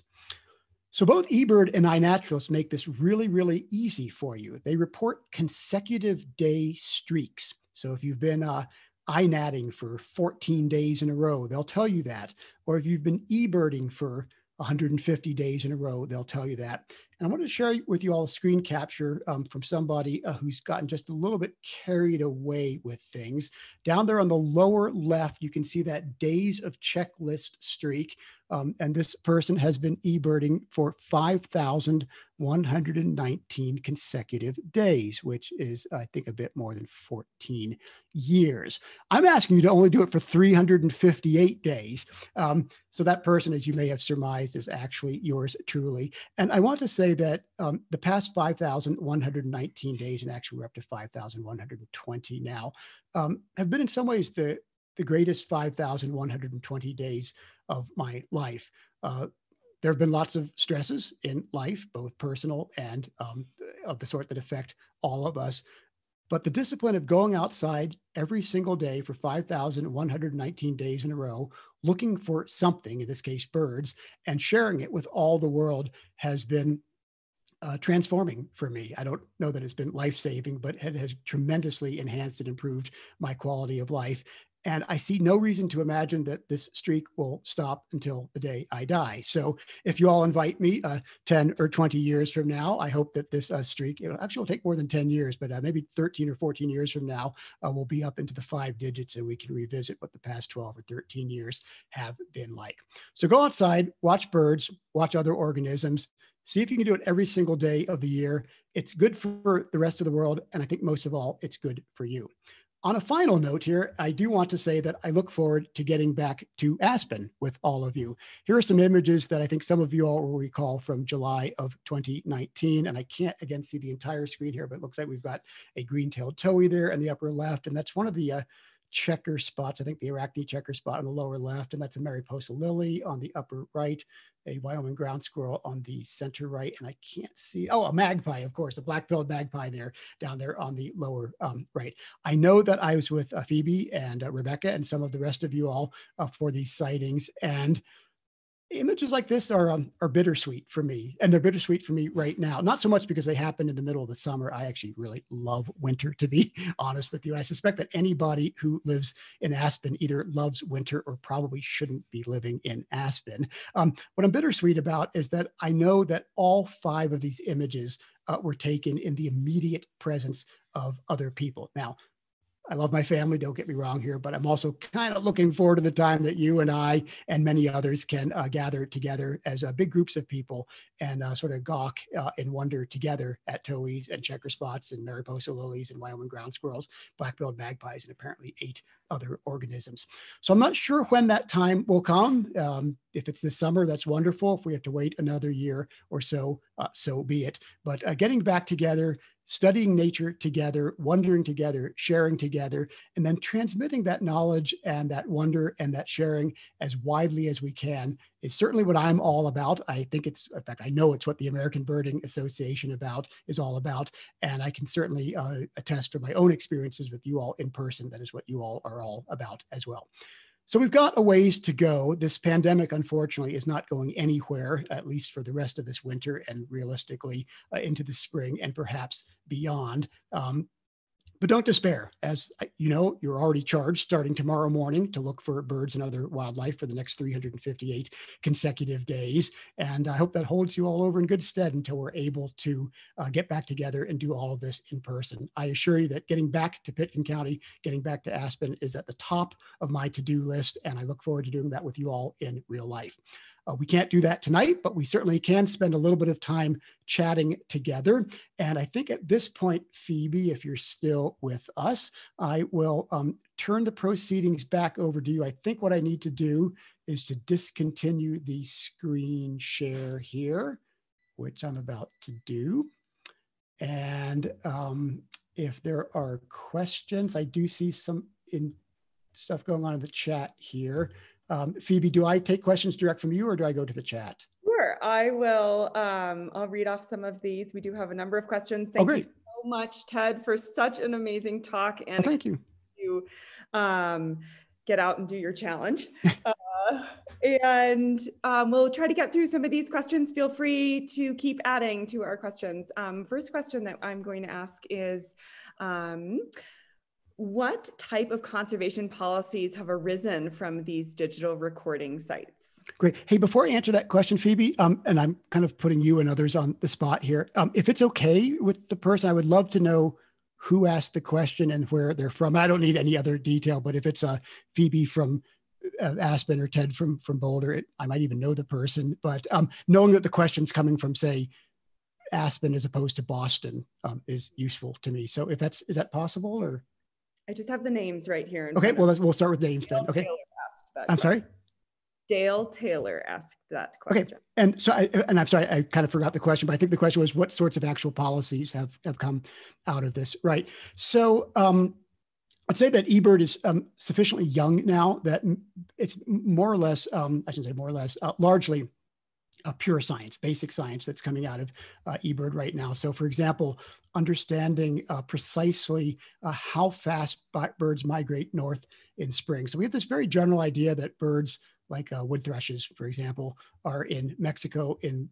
So both eBird and iNaturalist make this really, really easy for you. They report consecutive day streaks. So if you've been uh, iNatting for fourteen days in a row, they'll tell you that. Or if you've been eBirding for one hundred fifty days in a row, they'll tell you that. And I wanted to share with you all a screen capture um, from somebody uh, who's gotten just a little bit carried away with things. Down there on the lower left, you can see that days of checklist streak. Um, and this person has been eBirding for five thousand one hundred nineteen consecutive days, which is, I think, a bit more than fourteen years. I'm asking you to only do it for three hundred fifty-eight days. Um, so that person, as you may have surmised, is actually yours truly. And I want to say that um, the past five thousand one hundred nineteen days, and actually we're up to five thousand one hundred twenty now, um, have been in some ways the the greatest five thousand one hundred twenty days of my life. Uh, there have been lots of stresses in life, both personal and um, of the sort that affect all of us. But the discipline of going outside every single day for five thousand one hundred nineteen days in a row, looking for something, in this case, birds, and sharing it with all the world has been Uh, transforming for me. I don't know that it's been life-saving, but it has tremendously enhanced and improved my quality of life. And I see no reason to imagine that this streak will stop until the day I die. So if you all invite me uh, ten or twenty years from now, I hope that this uh, streak, it actually will take more than ten years, but uh, maybe thirteen or fourteen years from now, uh, we'll be up into the five digits and we can revisit what the past twelve or thirteen years have been like. So go outside, watch birds, watch other organisms, see if you can do it every single day of the year. It's good for the rest of the world. And I think most of all, it's good for you. On a final note here, I do want to say that I look forward to getting back to Aspen with all of you. Here are some images that I think some of you all will recall from July of twenty nineteen. And I can't, again, see the entire screen here, but it looks like we've got a green-tailed towhee there in the upper left. And that's one of the uh, checker spots. I think the Arachne checker spot on the lower left, and that's a Mariposa lily on the upper right, a Wyoming ground squirrel on the center right, and I can't see, oh, a magpie, of course, a black-billed magpie there, down there on the lower um, right. I know that I was with uh, Phoebe and uh, Rebecca and some of the rest of you all uh, for these sightings, and images like this are um, are bittersweet for me, and they're bittersweet for me right now. Not so much because they happen in the middle of the summer. I actually really love winter, to be honest with you. And I suspect that anybody who lives in Aspen either loves winter or probably shouldn't be living in Aspen. Um, what I'm bittersweet about is that I know that all five of these images uh, were taken in the immediate presence of other people. Now, I love my family, don't get me wrong here, but I'm also kind of looking forward to the time that you and I and many others can uh, gather together as uh, big groups of people and uh, sort of gawk uh, and wonder together at towhees and checker spots and Mariposa lilies and Wyoming ground squirrels, black-billed magpies, and apparently eight other organisms. So I'm not sure when that time will come. Um, if it's this summer, that's wonderful. If we have to wait another year or so, uh, so be it. But uh, getting back together, studying nature together, wondering together, sharing together, and then transmitting that knowledge and that wonder and that sharing as widely as we can is certainly what I'm all about. I think it's, in fact, I know it's what the American Birding Association about is all about. And I can certainly uh, attest from my own experiences with you all in person, that is what you all are all about as well. So we've got a ways to go. This pandemic, unfortunately, is not going anywhere, at least for the rest of this winter and realistically uh, into the spring and perhaps beyond. Um, But don't despair. As you know, you're already charged starting tomorrow morning to look for birds and other wildlife for the next three hundred fifty-eight consecutive days. And I hope that holds you all over in good stead until we're able to uh, get back together and do all of this in person. I assure you that getting back to Pitkin County, getting back to Aspen is at the top of my to-do list. And I look forward to doing that with you all in real life. Uh, we can't do that tonight, but we certainly can spend a little bit of time chatting together. And I think at this point, Phoebe, if you're still with us, I will um, turn the proceedings back over to you. I think what I need to do is to discontinue the screen share here, which I'm about to do. And um, if there are questions, I do see some in stuff going on in the chat here. Um, Phoebe, do I take questions direct from you or do I go to the chat? Sure, I will. Um, I'll read off some of these. We do have a number of questions. Thank oh, you so much, Ted, for such an amazing talk. And oh, thank you. you um, get out and do your challenge. uh, and um, we'll try to get through some of these questions. Feel free to keep adding to our questions. Um, first question that I'm going to ask is, um, what type of conservation policies have arisen from these digital recording sites? Great. Hey, before I answer that question, Phoebe, um, and I'm kind of putting you and others on the spot here. Um, if it's okay with the person, I would love to know who asked the question and where they're from. I don't need any other detail, but if it's uh, Phoebe from uh, Aspen or Ted from, from Boulder, it, I might even know the person. But um, knowing that the question's coming from, say, Aspen as opposed to Boston um, is useful to me. So if that's, is that possible or? I just have the names right here. Okay, well, let's, we'll start with names Dale then. Okay. Taylor asked that I'm question. sorry? Dale Taylor asked that question. Okay, and so I, and I'm sorry, I kind of forgot the question, but I think the question was what sorts of actual policies have, have come out of this, right? So um, I'd say that eBird is um, sufficiently young now that it's more or less, um, I shouldn't say more or less, uh, largely Uh, pure science, basic science that's coming out of uh, eBird right now. So for example, understanding uh, precisely uh, how fast birds migrate north in spring. So we have this very general idea that birds like uh, wood thrushes, for example, are in Mexico in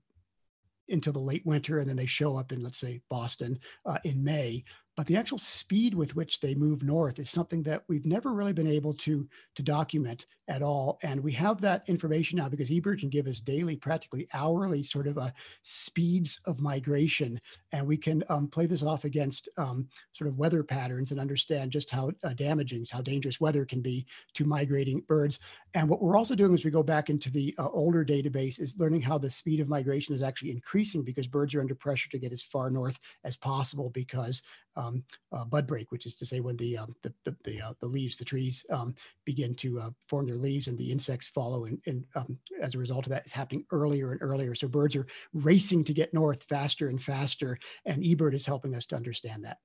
into the late winter, and then they show up in, let's say, Boston uh, in May. But the actual speed with which they move north is something that we've never really been able to, to document at all. And we have that information now because eBird can give us daily, practically hourly sort of a speeds of migration. And we can um, play this off against um, sort of weather patterns and understand just how uh, damaging, how dangerous weather can be to migrating birds. And what we're also doing as we go back into the uh, older database is learning how the speed of migration is actually increasing because birds are under pressure to get as far north as possible because Um, uh, bud break, which is to say when the uh, the the, the, uh, the leaves, the trees um, begin to uh, form their leaves, and the insects follow, and, and um, as a result of that, is happening earlier and earlier. So birds are racing to get north faster and faster, and eBird is helping us to understand that.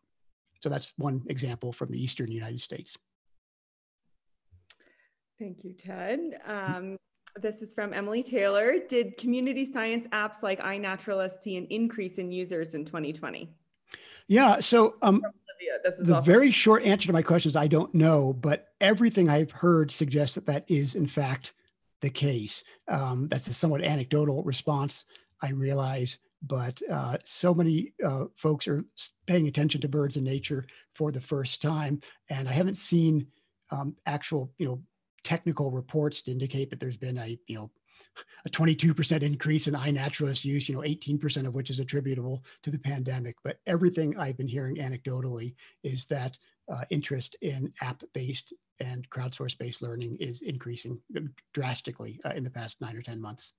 So that's one example from the eastern United States. Thank you, Ted. Um, This is from Emily Taylor. Did community science apps like iNaturalist see an increase in users in twenty twenty? Yeah, so um, this is the awesome. very short answer to my question is I don't know, but everything I've heard suggests that that is in fact the case. Um, that's a somewhat anecdotal response, I realize, but uh, so many uh, folks are paying attention to birds in nature for the first time, and I haven't seen um, actual, you know, technical reports to indicate that there's been a, you know, a twenty-two percent increase in iNaturalist use, you know, eighteen percent of which is attributable to the pandemic. But everything I've been hearing anecdotally is that uh, interest in app-based and crowdsource-based learning is increasing drastically uh, in the past nine or ten months.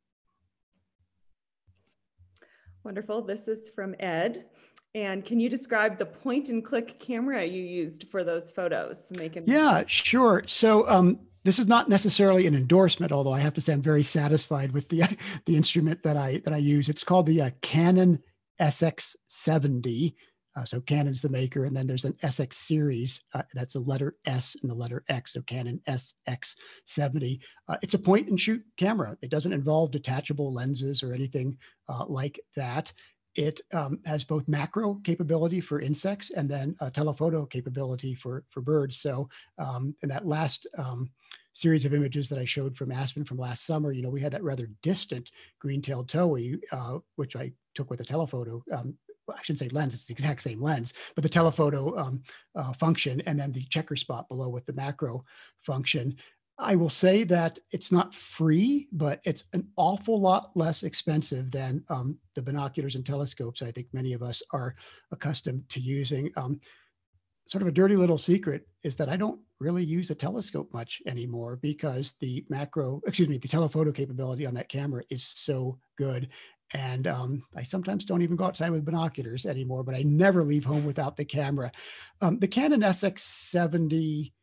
Wonderful. This is from Ed. And can you describe the point and click camera you used for those photos? Making yeah, sure. So um, this is not necessarily an endorsement, although I have to say I'm very satisfied with the, the instrument that I, that I use. It's called the uh, Canon S X seventy. Uh, so Canon's the maker, and then there's an S X series. Uh, that's a letter S and the letter X, so Canon S X seventy. Uh, it's a point and shoot camera. It doesn't involve detachable lenses or anything uh, like that. It um, has both macro capability for insects and then a telephoto capability for, for birds. So um, in that last um, series of images that I showed from Aspen from last summer, you know, we had that rather distant green-tailed towhee, uh, which I took with a telephoto. Um, I shouldn't say lens, it's the exact same lens, but the telephoto um, uh, function, and then the checker spot below with the macro function. I will say that it's not free, but it's an awful lot less expensive than um, the binoculars and telescopes I think many of us are accustomed to using. Um, sort of a dirty little secret is that I don't really use a telescope much anymore because the macro, excuse me, the telephoto capability on that camera is so good. And um, I sometimes don't even go outside with binoculars anymore, but I never leave home without the camera. Um, the Canon S X seventy,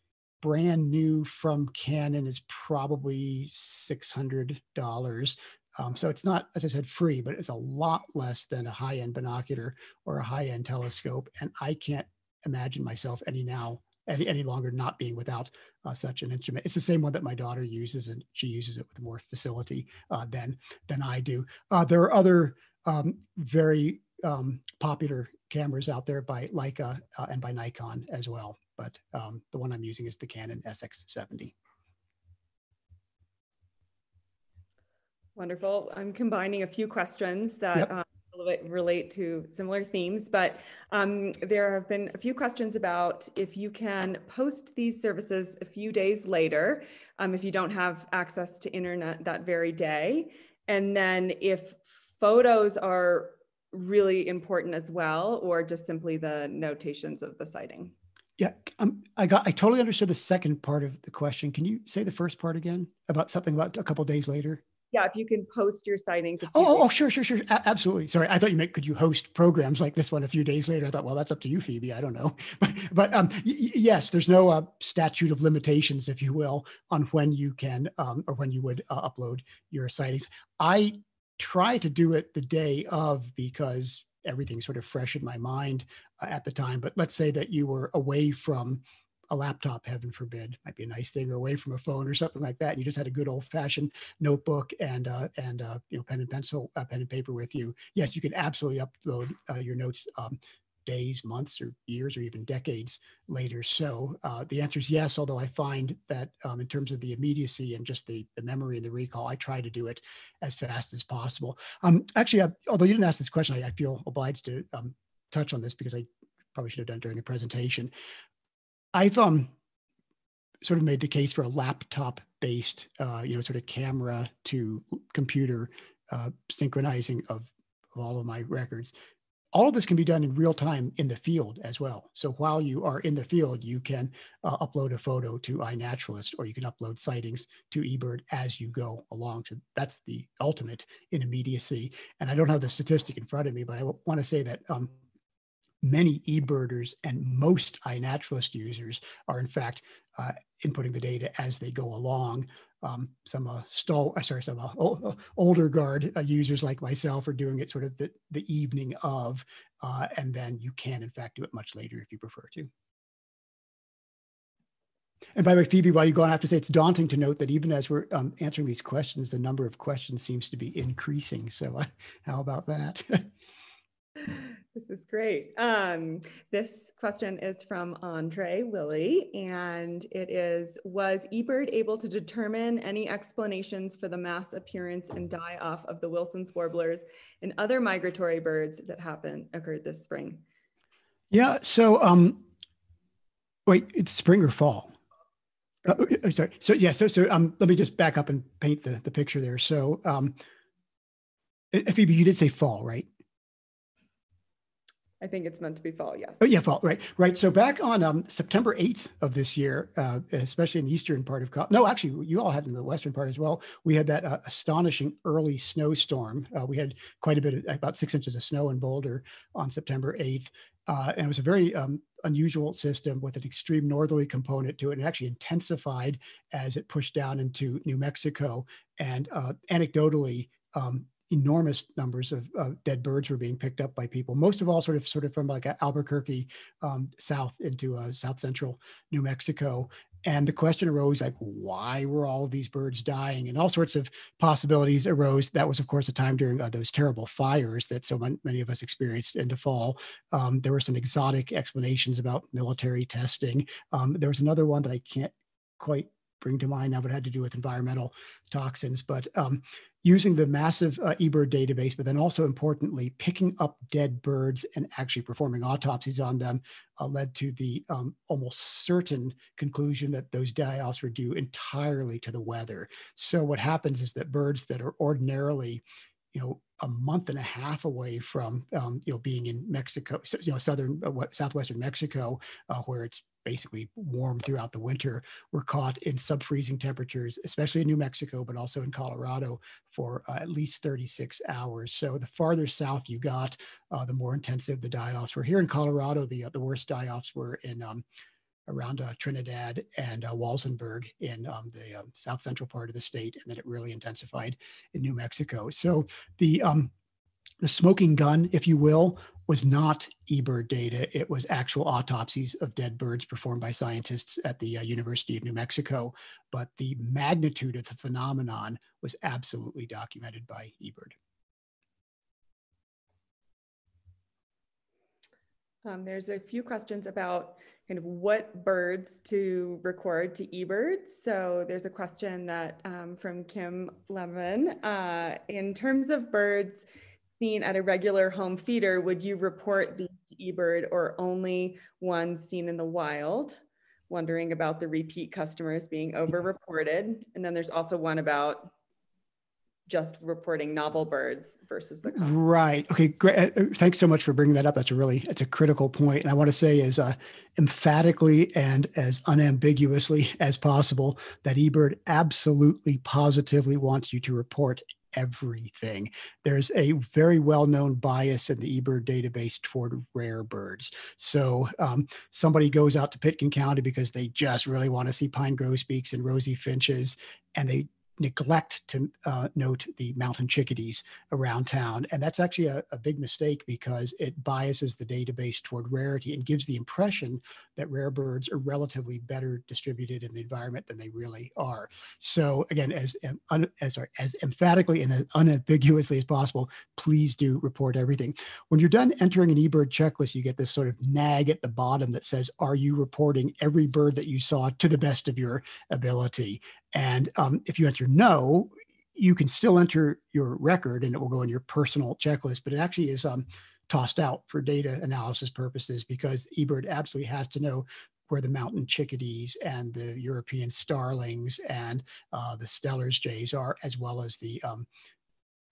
brand new from Canon, is probably six hundred dollars. Um, so it's not, as I said, free, but it's a lot less than a high-end binocular or a high-end telescope. And I can't imagine myself any now, any, any longer not being without uh, such an instrument. It's the same one that my daughter uses, and she uses it with more facility uh, than, than I do. Uh, there are other um, very um, popular cameras out there by Leica uh, and by Nikon as well. But um, the one I'm using is the Canon S X seventy. Wonderful. I'm combining a few questions that yep. um, relate to similar themes, but um, there have been a few questions about if you can post these services a few days later, um, if you don't have access to internet that very day. And then if photos are really important as well, or just simply the notations of the sighting. Yeah, um, I got. I totally understood the second part of the question. Can you say the first part again about something about a couple of days later? Yeah, if you can post your sightings. Oh, oh, oh, sure, sure, sure. A absolutely. Sorry, I thought you meant could you host programs like this one a few days later? I thought, well, that's up to you, Phoebe. I don't know. But, but um, yes, there's no uh, statute of limitations, if you will, on when you can um, or when you would uh, upload your sightings. I try to do it the day of because everything's sort of fresh in my mind uh, at the time. But let's say that you were away from a laptop, heaven forbid, might be a nice thing, or away from a phone or something like that. And you just had a good old fashioned notebook and, uh, and uh, you know, pen and pencil, uh, pen and paper with you. Yes, you can absolutely upload uh, your notes um, days, months, or years, or even decades later. So uh, the answer is yes, although I find that um, in terms of the immediacy and just the, the memory and the recall, I try to do it as fast as possible. Um, actually, I, although you didn't ask this question, I, I feel obliged to um, touch on this because I probably should have done it during the presentation. I've um, sort of made the case for a laptop-based, uh, you know, sort of camera to computer uh, synchronizing of, of all of my records. All of this can be done in real time in the field as well. So while you are in the field, you can uh, upload a photo to iNaturalist, or you can upload sightings to eBird as you go along. So that's the ultimate in immediacy. And I don't have the statistic in front of me, but I want to say that um, many eBirders and most iNaturalist users are in fact uh, inputting the data as they go along. Um, some uh, stall, sorry, some uh, old, older guard uh, users like myself are doing it sort of the, the evening of, uh, and then you can in fact do it much later if you prefer to. And by the way, Phoebe, while you go on, I have to say it's daunting to note that even as we're um, answering these questions, the number of questions seems to be increasing. So uh, how about that? This is great. Um, this question is from Andre Willie, and it is, was eBird able to determine any explanations for the mass appearance and die off of the Wilson's warblers and other migratory birds that happened occurred this spring? Yeah, so, um, wait, it's spring or fall? Spring. Uh, sorry, so yeah, so, so um, let me just back up and paint the, the picture there. So, um, Phoebe, you did say fall, right? I think it's meant to be fall, yes. Oh yeah, fall, right, right. So back on um, September eighth of this year, uh, especially in the eastern part of Colorado, no, actually you all had in the western part as well, we had that uh, astonishing early snowstorm. Uh, we had quite a bit, of, about six inches of snow in Boulder on September eighth. Uh, and it was a very um, unusual system with an extreme northerly component to it, and actually intensified as it pushed down into New Mexico. And uh, anecdotally, um, enormous numbers of uh, dead birds were being picked up by people, most of all sort of sort of from like Albuquerque um, south into uh, south central New Mexico. And the question arose, like, why were all of these birds dying? And all sorts of possibilities arose. That was, of course, a time during uh, those terrible fires that so many of us experienced in the fall. Um, there were some exotic explanations about military testing. Um, there was another one that I can't quite bring to mind now, but it had to do with environmental toxins. But um, using the massive uh, eBird database, but then also importantly, picking up dead birds and actually performing autopsies on them uh, led to the um, almost certain conclusion that those die-offs were due entirely to the weather. So what happens is that birds that are ordinarily, you know, a month and a half away from, um, you know, being in Mexico, you know, southern, uh, southwestern Mexico, uh, where it's basically warm throughout the winter, were caught in sub-freezing temperatures, especially in New Mexico, but also in Colorado for uh, at least thirty-six hours. So the farther south you got, uh, the more intensive the die-offs were. Here in Colorado, the, uh, the worst die-offs were in um, around uh, Trinidad and uh, Walsenburg in um, the um, south central part of the state, and then it really intensified in New Mexico. So the, um, the smoking gun, if you will, was not eBird data. It was actual autopsies of dead birds performed by scientists at the uh, University of New Mexico. But the magnitude of the phenomenon was absolutely documented by eBird. Um, there's a few questions about kind of what birds to record to eBird. So there's a question that um, from Kim Lemon, uh, in terms of birds seen at a regular home feeder, would you report these to eBird or only ones seen in the wild? Wondering about the repeat customers being overreported. And then there's also one about just reporting novel birds versus the common. Right. Okay, great. Thanks so much for bringing that up. That's a really, it's a critical point. And I want to say as uh, emphatically and as unambiguously as possible that eBird absolutely positively wants you to report everything. There's a very well-known bias in the eBird database toward rare birds. So um, somebody goes out to Pitkin County because they just really want to see pine grosbeaks and rosy finches, and they neglect to uh, note the mountain chickadees around town. And that's actually a, a big mistake because it biases the database toward rarity and gives the impression that rare birds are relatively better distributed in the environment than they really are. So again, as, um, as, sorry, as emphatically and as unambiguously as possible, please do report everything. When you're done entering an eBird checklist, you get this sort of nag at the bottom that says, are you reporting every bird that you saw to the best of your ability? And um, if you enter no, you can still enter your record and it will go in your personal checklist, but it actually is um, tossed out for data analysis purposes because eBird absolutely has to know where the mountain chickadees and the European starlings and uh, the Stellar's jays are, as well as the um,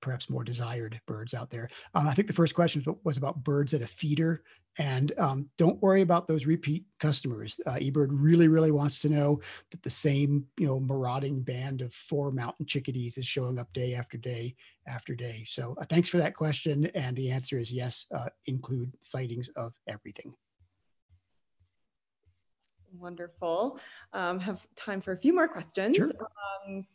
perhaps more desired birds out there. Um, I think the first question was about birds at a feeder. And um, don't worry about those repeat customers. Uh, eBird really, really wants to know that the same, you know, marauding band of four mountain chickadees is showing up day after day after day. So uh, thanks for that question. And the answer is yes, uh, include sightings of everything. Wonderful. Um, have time for a few more questions. Sure. Um,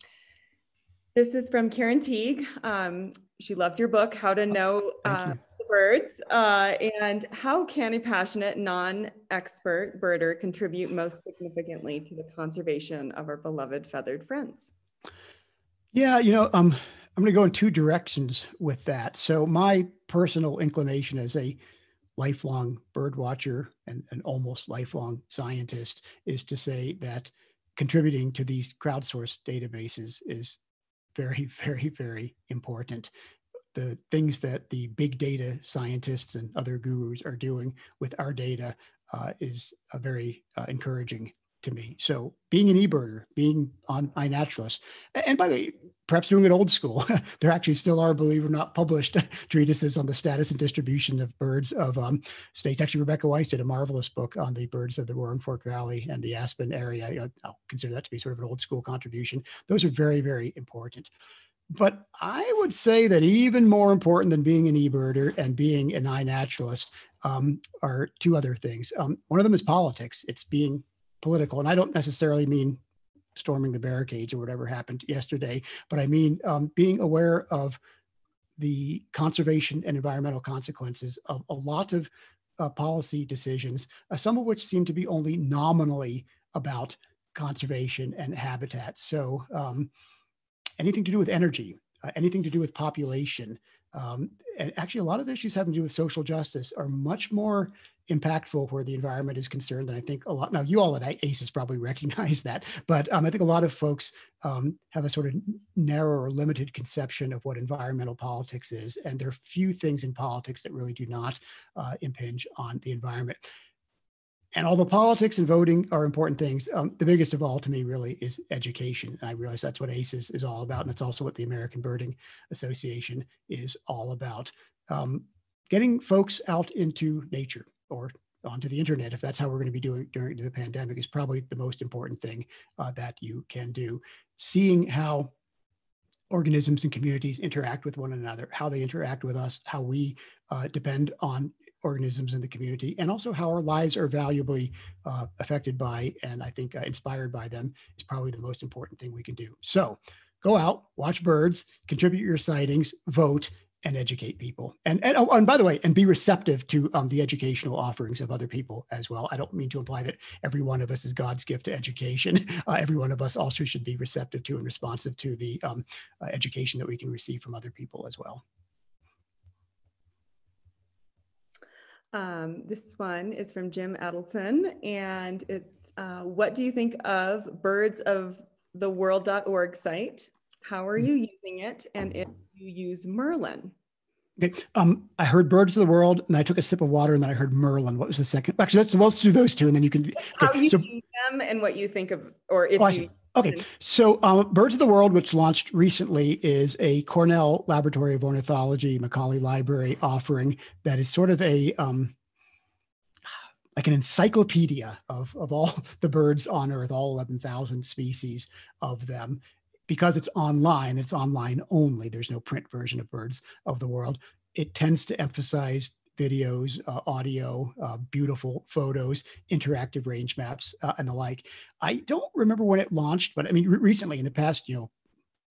this is from Karen Teague. Um, she loved your book, How to Know uh, Birds, uh, and how can a passionate non-expert birder contribute most significantly to the conservation of our beloved feathered friends? Yeah, you know, um, I'm going to go in two directions with that. So my personal inclination as a lifelong bird watcher and an almost lifelong scientist is to say that contributing to these crowdsourced databases is very, very, very important. The things that the big data scientists and other gurus are doing with our data uh, is a very uh, encouraging to me. So being an eBirder, being on iNaturalist, and by the way, perhaps doing it old school, there actually still are, believe it or not, published treatises on the status and distribution of birds of um, states. Actually, Rebecca Weiss did a marvelous book on the birds of the Roaring Fork Valley and the Aspen area. You know, I'll consider that to be sort of an old school contribution. Those are very, very important. But I would say that even more important than being an eBirder and being an iNaturalist um, are two other things. Um, one of them is politics. It's being political. And I don't necessarily mean storming the barricades or whatever happened yesterday, but I mean um, being aware of the conservation and environmental consequences of a lot of uh, policy decisions, uh, some of which seem to be only nominally about conservation and habitat. So um, anything to do with energy, uh, anything to do with population, um, and actually a lot of the issues having to do with social justice are much more impactful where the environment is concerned. And I think a lot, now you all at ACES probably recognize that, but um, I think a lot of folks um, have a sort of narrow or limited conception of what environmental politics is. And there are few things in politics that really do not uh, impinge on the environment. And although politics and voting are important things, um, the biggest of all to me really is education. And I realize that's what ACES is all about. And that's also what the American Birding Association is all about. Um, getting folks out into nature or onto the internet, if that's how we're going to be doing during the pandemic, is probably the most important thing uh, that you can do. Seeing how organisms and communities interact with one another, how they interact with us, how we uh, depend on organisms in the community, and also how our lives are valuably uh, affected by, and I think uh, inspired by them, is probably the most important thing we can do. So go out, watch birds, contribute your sightings, vote, and educate people. And, and, oh, and by the way, and be receptive to um, the educational offerings of other people as well. I don't mean to imply that every one of us is God's gift to education. Uh, every one of us also should be receptive to and responsive to the um, uh, education that we can receive from other people as well. Um, this one is from Jim Adelton, and it's, uh, what do you think of birds of the world dot org site? How are you using it? And if you use Merlin? Okay. Um, I heard Birds of the World, and I took a sip of water, and then I heard Merlin. What was the second? Actually, let's, let's do those two, and then you can. Okay. How you so, use them and what you think of, or if oh, you. Okay, so um, Birds of the World, which launched recently, is a Cornell Laboratory of Ornithology, Macaulay Library offering that is sort of a, um, like an encyclopedia of, of all the birds on Earth, all eleven thousand species of them. Because it's online, it's online only. There's no print version of Birds of the World. It tends to emphasize videos, uh, audio, uh, beautiful photos, interactive range maps, uh, and the like. I don't remember when it launched, but I mean, re recently in the past, you know,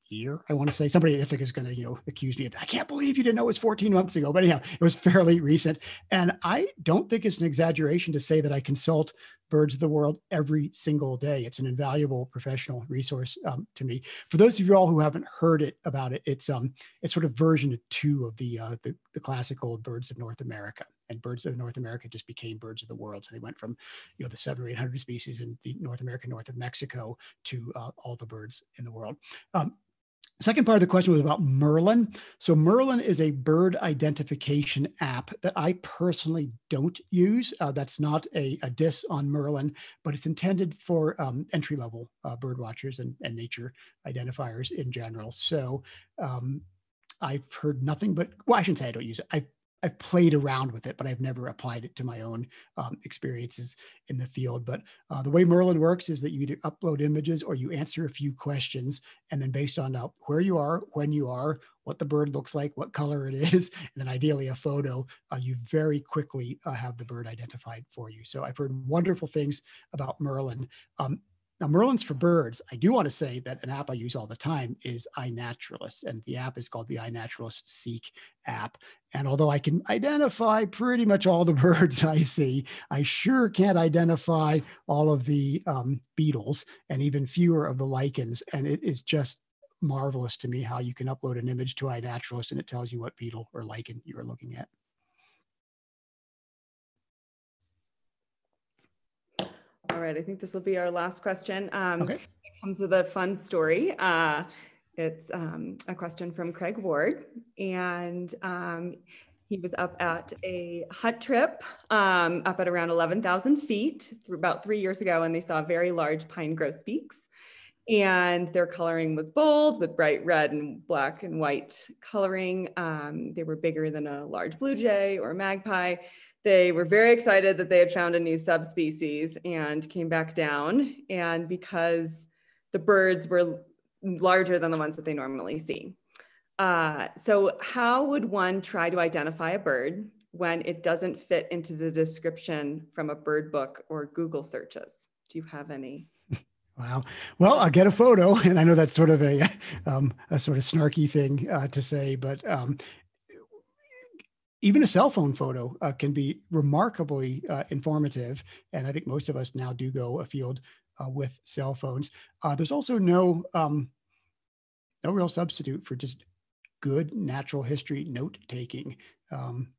year, I want to say, somebody I think is going to, you know, accuse me of, I can't believe you didn't know it was fourteen months ago, but anyhow, it was fairly recent. And I don't think it's an exaggeration to say that I consult Birds of the World every single day. It's an invaluable professional resource um, to me. For those of you all who haven't heard it about it, it's um, it's sort of version two of the, uh, the the classic old Birds of North America. And Birds of North America just became Birds of the World. So they went from, you know, the seven or eight hundred species in the North America north of Mexico to uh, all the birds in the world. Um, Second part of the question was about Merlin. So Merlin is a bird identification app that I personally don't use. Uh, that's not a, a diss on Merlin, but it's intended for um, entry-level uh, bird watchers and, and nature identifiers in general. So um, I've heard nothing but, well, I shouldn't say I don't use it. I, I've played around with it, but I've never applied it to my own um, experiences in the field. But uh, the way Merlin works is that you either upload images or you answer a few questions. And then based on uh, where you are, when you are, what the bird looks like, what color it is, and then ideally a photo, uh, you very quickly uh, have the bird identified for you. So I've heard wonderful things about Merlin. Um, Now, Merlin's for birds. I do want to say that an app I use all the time is iNaturalist, and the app is called the iNaturalist Seek app. And although I can identify pretty much all the birds I see, I sure can't identify all of the um, beetles and even fewer of the lichens. And it is just marvelous to me how you can upload an image to iNaturalist and it tells you what beetle or lichen you're looking at. All right, I think this will be our last question. Um, okay. It comes with a fun story. Uh, it's um, a question from Craig Ward, and um, he was up at a hut trip um, up at around eleven thousand feet about three years ago, and they saw very large pine grosbeaks. And their coloring was bold with bright red and black and white coloring. Um, they were bigger than a large blue jay or magpie. They were very excited that they had found a new subspecies and came back down. And because the birds were larger than the ones that they normally see. Uh, so how would one try to identify a bird when it doesn't fit into the description from a bird book or Google searches? Do you have any? Wow. Well, I'll get a photo, and I know that's sort of a, um, a sort of snarky thing uh, to say, but um, even a cell phone photo uh, can be remarkably uh, informative, and I think most of us now do go afield uh, with cell phones. Uh, there's also no um, no real substitute for just good natural history note taking. Um,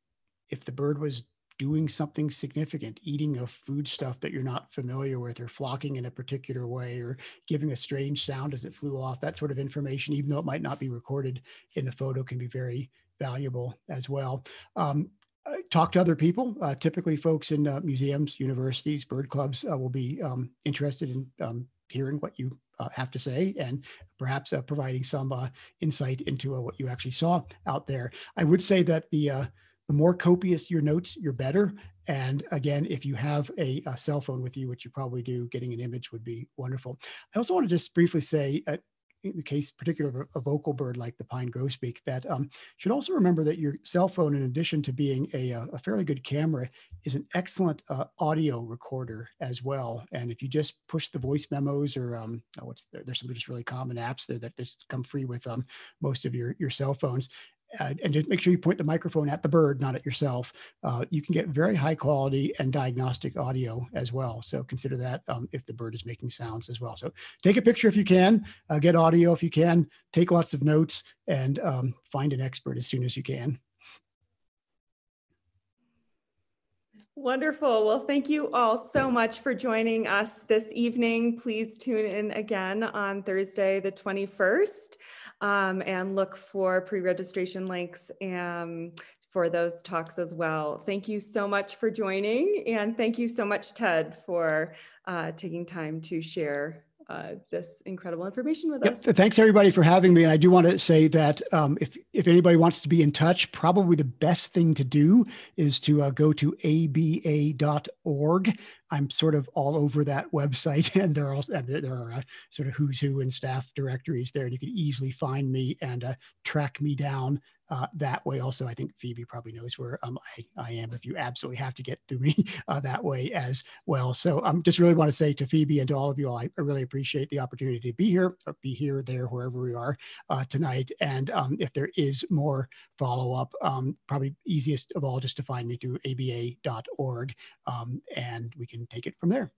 if the bird was doing something significant, eating a foodstuff that you're not familiar with, or flocking in a particular way, or giving a strange sound as it flew off, that sort of information, even though it might not be recorded in the photo, can be very valuable as well. Um, talk to other people. Uh, typically folks in uh, museums, universities, bird clubs uh, will be um, interested in um, hearing what you uh, have to say, and perhaps uh, providing some uh, insight into uh, what you actually saw out there. I would say that the uh, The more copious your notes, you're better. And again, if you have a, a cell phone with you, which you probably do, getting an image would be wonderful. I also want to just briefly say, uh, in the case particular of a vocal bird like the pine grosbeak, that um, should also remember that your cell phone, in addition to being a, a fairly good camera, is an excellent uh, audio recorder as well. And if you just push the voice memos, or um, oh, what's there? there's some just really common apps there that just come free with um, most of your, your cell phones. Uh, and just make sure you point the microphone at the bird, not at yourself. Uh, you can get very high quality and diagnostic audio as well. So consider that um, if the bird is making sounds as well. So take a picture if you can, uh, get audio if you can, take lots of notes, and um, find an expert as soon as you can. Wonderful. Well, thank you all so much for joining us this evening. Please tune in again on Thursday, the twenty-first, um, and look for pre-registration links um, for those talks as well. Thank you so much for joining, and thank you so much, Ted, for uh, taking time to share Uh, this incredible information with us. Yep. Thanks everybody for having me. And I do want to say that um, if, if anybody wants to be in touch, probably the best thing to do is to uh, go to A B A dot org. I'm sort of all over that website, and there are, also, there are uh, sort of who's who and staff directories there. And you can easily find me and uh, track me down Uh, that way. Also, I think Phoebe probably knows where um, I, I am if you absolutely have to get through me uh, that way as well. So I um, just really want to say to Phoebe and to all of you all, I, I really appreciate the opportunity to be here, or be here, there, wherever we are uh, tonight. And um, if there is more follow-up, um, probably easiest of all just to find me through A B A dot org, um, and we can take it from there.